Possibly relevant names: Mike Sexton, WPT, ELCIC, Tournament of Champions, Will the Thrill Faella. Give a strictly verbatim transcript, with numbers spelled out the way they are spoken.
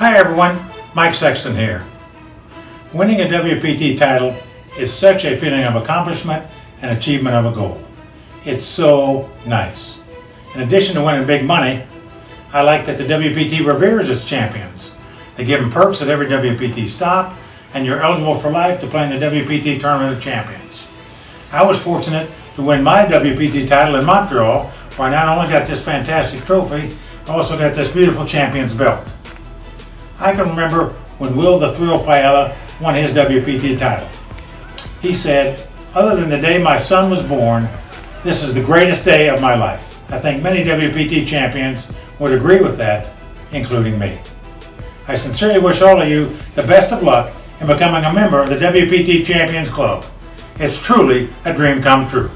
Hi everyone, Mike Sexton here. Winning a W P T title is such a feeling of accomplishment and achievement of a goal. It's so nice. In addition to winning big money, I like that the W P T reveres its champions. They give them perks at every W P T stop, and you're eligible for life to play in the W P T Tournament of Champions. I was fortunate to win my W P T title in Montreal, where I not only got this fantastic trophy, but also got this beautiful champion's belt. I can remember when Will the Thrill Faella won his W P T title. He said, "Other than the day my son was born, this is the greatest day of my life." I think many W P T champions would agree with that, including me. I sincerely wish all of you the best of luck in becoming a member of the W P T Champions Club. It's truly a dream come true.